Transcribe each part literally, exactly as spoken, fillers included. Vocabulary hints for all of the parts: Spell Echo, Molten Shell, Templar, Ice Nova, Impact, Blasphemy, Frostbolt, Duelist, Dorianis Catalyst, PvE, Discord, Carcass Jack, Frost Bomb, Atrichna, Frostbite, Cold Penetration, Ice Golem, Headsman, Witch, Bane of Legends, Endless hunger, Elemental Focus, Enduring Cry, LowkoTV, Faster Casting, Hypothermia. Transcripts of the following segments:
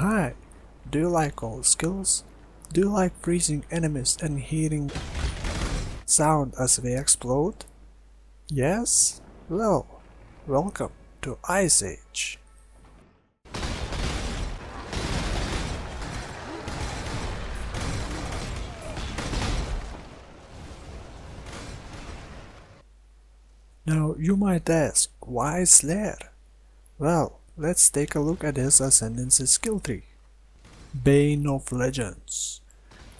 Alright, do you like all skills? Do you like freezing enemies and hearing sound as they explode? Yes? Well, welcome to Ice Age. Now you might ask, why Slayer? Well, let's take a look at his Ascendancy skill tree. Bane of Legends.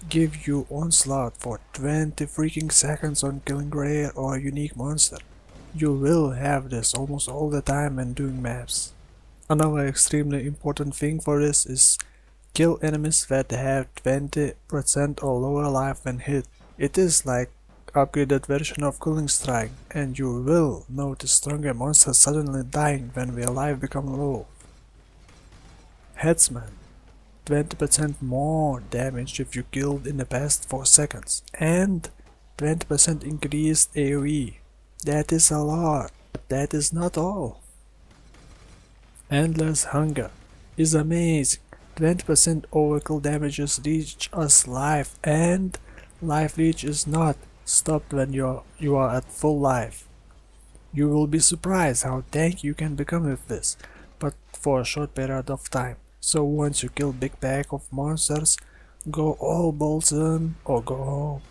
Give you onslaught for twenty freaking seconds on killing rare or unique monster. You will have this almost all the time when doing maps. Another extremely important thing for this is kill enemies that have twenty percent or lower life when hit. It is like upgraded version of Cooling Strike, and you will notice stronger monsters suddenly dying when their life become low. Headsman. twenty percent more damage if you killed in the past four seconds, and twenty percent increased A O E. That is a lot, but that is not all. Endless Hunger is amazing. twenty percent overkill damages reach us life, and life reach is not stopped when you're, you are at full life. You will be surprised how tanky you can become with this, but for a short period of time. So once you kill big pack of monsters, go all Bolson or go home.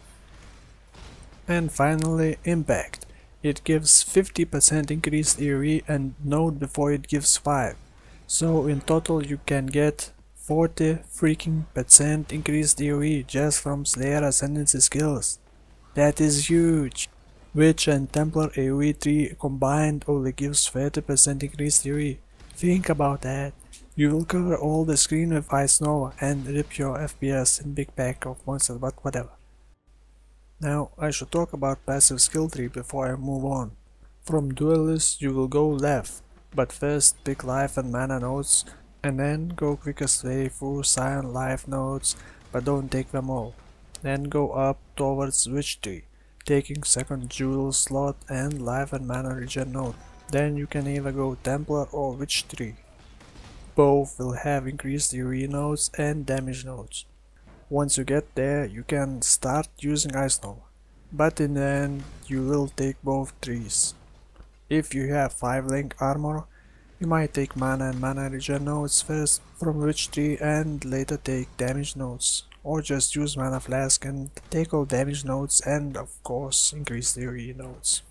And finally, Impact. It gives fifty percent increased A O E, and note before it gives five. So in total you can get forty freaking percent increased A O E just from Slayer Ascendancy skills. That is huge! Witch and Templar A O E three combined only gives thirty percent increased A O E. Think about that. You will cover all the screen with Ice Nova and rip your F P S in big pack of monsters, but whatever. Now I should talk about passive skill tree before I move on. From Duelist you will go left, but first pick life and mana nodes, and then go quickest way through Scion life nodes, but don't take them all. Then go up towards Witch tree, taking second jewel slot and life and mana regen node. Then you can either go Templar or Witch tree. Both will have increased A O E nodes and damage nodes. Once you get there, you can start using Ice Nova, but in the end you will take both trees. If you have five link armor, you might take mana and mana regen nodes first from Witch tree and later take damage nodes. Or just use mana flask and take all damage nodes and of course increase the A O E nodes.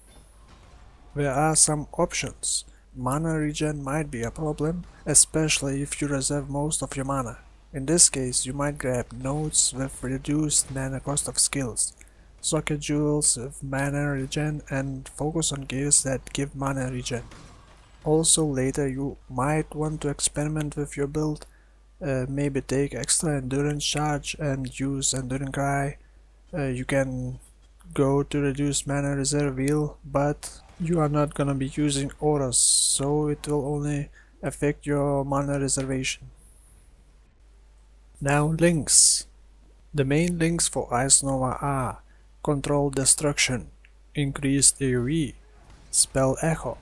There are some options. Mana regen might be a problem, especially if you reserve most of your mana. In this case you might grab nodes with reduced mana cost of skills, socket jewels with mana regen, and focus on gears that give mana regen. Also later you might want to experiment with your build. Uh, maybe take extra endurance charge and use Enduring Cry. Uh, you can go to reduce mana reserve wheel, but you are not gonna be using auras, so it will only affect your mana reservation. Now links. The main links for Ice Nova are Control Destruction, Increased A O E, Spell Echo.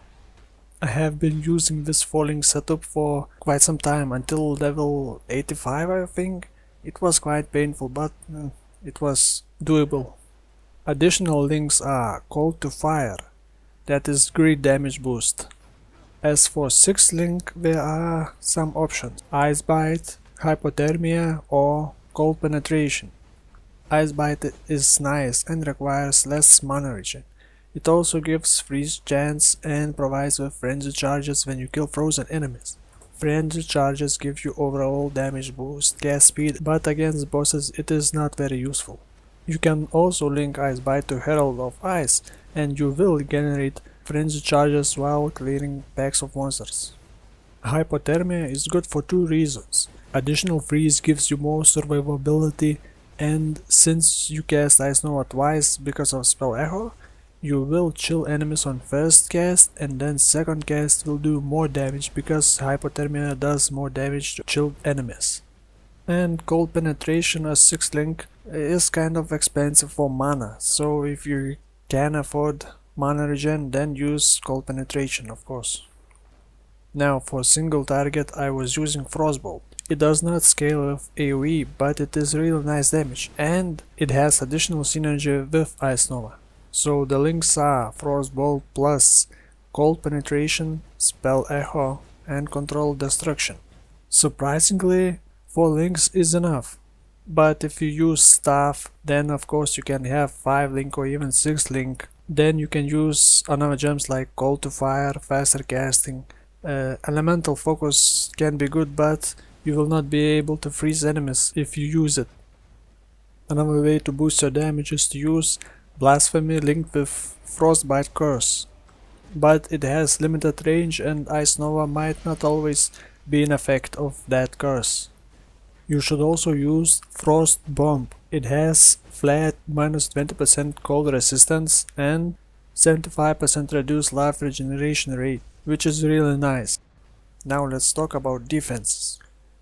I have been using this falling setup for quite some time, until level eighty-five I think. It was quite painful, but mm, it was doable. Additional links are Cold to Fire, that is great damage boost. As for sixth link, there are some options: Ice Bite, Hypothermia, or Cold Penetration. Ice Bite is nice and requires less mana regen. It also gives freeze chance and provides with frenzy charges when you kill frozen enemies. Frenzy charges give you overall damage boost, gas speed, but against bosses it is not very useful. You can also link Ice Bite to Herald of Ice, and you will generate frenzy charges while clearing packs of monsters. Hypothermia is good for two reasons. Additional freeze gives you more survivability, and since you cast Ice Nova twice because of Spell Echo, you will chill enemies on first cast, and then second cast will do more damage because Hypothermia does more damage to chilled enemies. And Cold Penetration, as sixth link, is kind of expensive for mana, so if you can afford mana regen, then use Cold Penetration of course. Now for single target I was using Frostbolt. It does not scale with AoE, but it is really nice damage, and it has additional synergy with Ice Nova. So the links are Frostbolt plus Cold Penetration, Spell Echo and Control Destruction. Surprisingly, four links is enough, but if you use staff, then of course you can have five link or even six link. Then you can use another gems like Cold to Fire, Faster Casting, uh, Elemental Focus can be good, but you will not be able to freeze enemies if you use it. Another way to boost your damage is to use Blasphemy linked with Frostbite Curse. But it has limited range and Ice Nova might not always be in effect of that curse. You should also use Frost Bomb. It has flat minus twenty percent cold resistance and seventy-five percent reduced life regeneration rate, which is really nice. Now let's talk about defenses.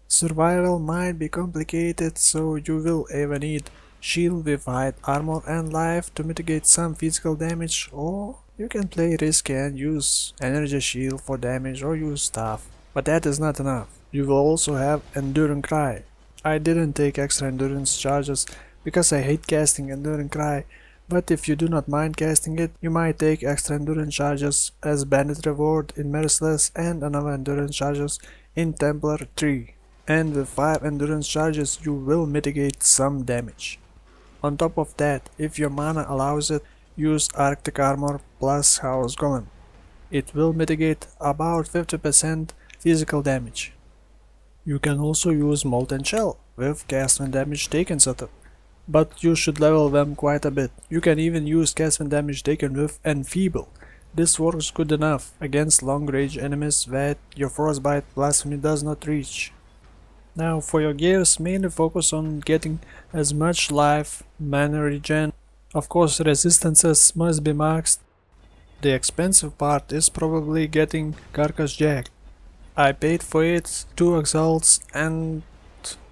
Survival might be complicated, so you will either need shield with hide armor and life to mitigate some physical damage, or you can play risky and use energy shield for damage or use staff. But that is not enough. You will also have Enduring Cry. I didn't take extra endurance charges because I hate casting Enduring Cry, but if you do not mind casting it, you might take extra endurance charges as bandit reward in Merciless and another endurance charges in Templar three. And with five endurance charges you will mitigate some damage. On top of that, if your mana allows it, use Arctic Armor plus House Golem. It will mitigate about fifty percent physical damage. You can also use Molten Shell with Cast When Damage Taken setup, but you should level them quite a bit. You can even use Cast When Damage Taken with Enfeeble. This works good enough against long range enemies that your Frostbite Blasphemy does not reach. Now for your gears, mainly focus on getting as much life, mana regen. Of course resistances must be maxed. The expensive part is probably getting Carcass Jack. I paid for it, two Exalts and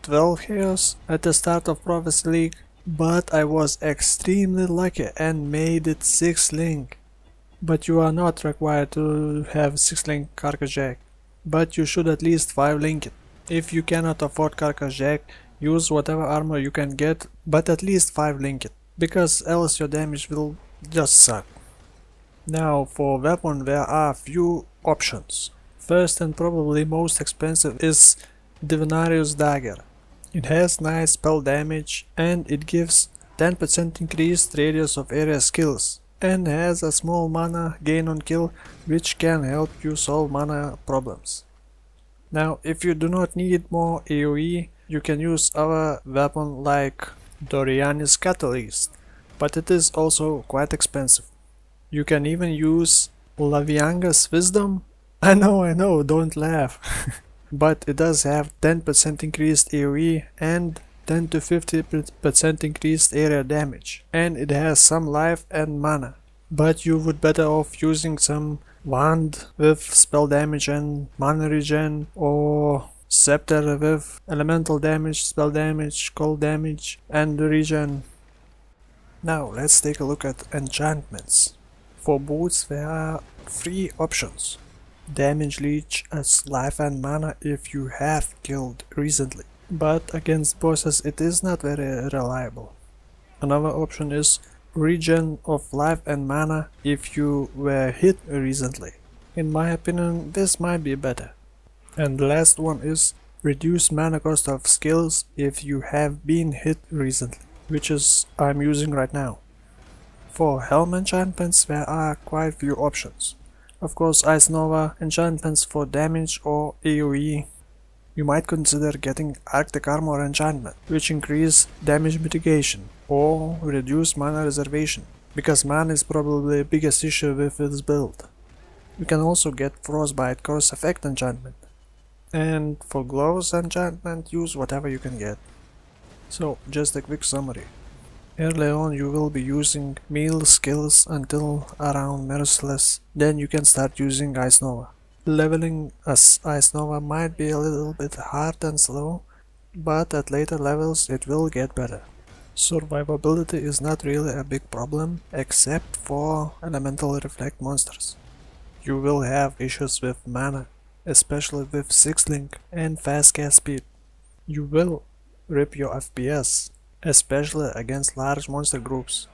twelve Heroes at the start of Prophecy League, but I was extremely lucky and made it six link. But you are not required to have six link Carcass Jack, but you should at least five link it. If you cannot afford Carcass Jack, use whatever armor you can get, but at least five link it, because else your damage will just suck. Now for weapon there are few options. First and probably most expensive is Divinarius Dagger. It has nice spell damage and it gives ten percent increased radius of area skills and has a small mana gain on kill, which can help you solve mana problems. Now if you do not need more AoE, you can use other weapon like Dorianis Catalyst, but it is also quite expensive. You can even use Lavianga's Wisdom. I know, I know, don't laugh. But it does have ten percent increased AoE and ten to fifty percent increased area damage. And it has some life and mana. But you would better off using some wand with spell damage and mana regen, or scepter with elemental damage, spell damage, cold damage and regen. Now let's take a look at enchantments. For boots there are three options. Damage leech as life and mana if you have killed recently, but against bosses it is not very reliable. Another option is regen of life and mana if you were hit recently. In my opinion this might be better. And the last one is reduce mana cost of skills if you have been hit recently, which is I'm using right now. For helm enchantments there are quite few options. Of course Ice Nova enchantments for damage or AoE. You might consider getting Arctic Armor enchantment, which increase damage mitigation or reduce mana reservation, because mana is probably the biggest issue with this build. You can also get Frostbite Curse effect enchantment. And for gloves enchantment, use whatever you can get. So just a quick summary. Early on you will be using melee skills until around Merciless, then you can start using Ice Nova. Leveling as Ice Nova might be a little bit hard and slow, but at later levels it will get better. Survivability is not really a big problem, except for elemental reflect monsters. You will have issues with mana, especially with six link and fast cast speed, You will rip your F P S, especially against large monster groups.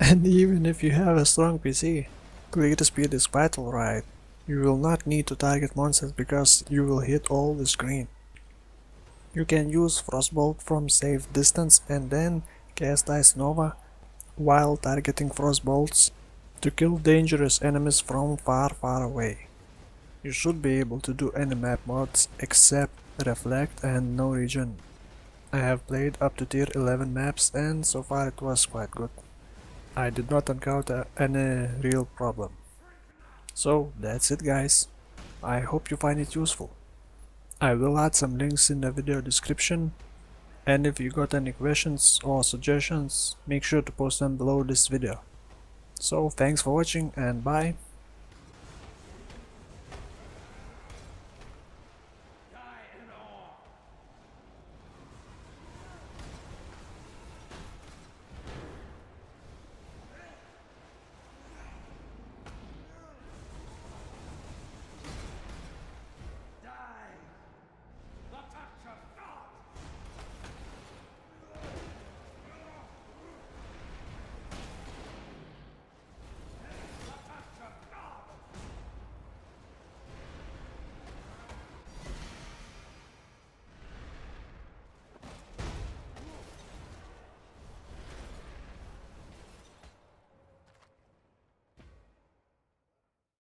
And even if you have a strong P C, clear speed is vital, right? You will not need to target monsters because you will hit all the screen. You can use Frostbolt from safe distance and then cast Ice Nova while targeting Frostbolts to kill dangerous enemies from far, far away. You should be able to do any map mods except Reflect and No Region. I have played up to tier eleven maps and so far it was quite good. I did not encounter any real problem. So that's it guys. I hope you find it useful. I will add some links in the video description, and if you got any questions or suggestions, make sure to post them below this video. So thanks for watching and bye.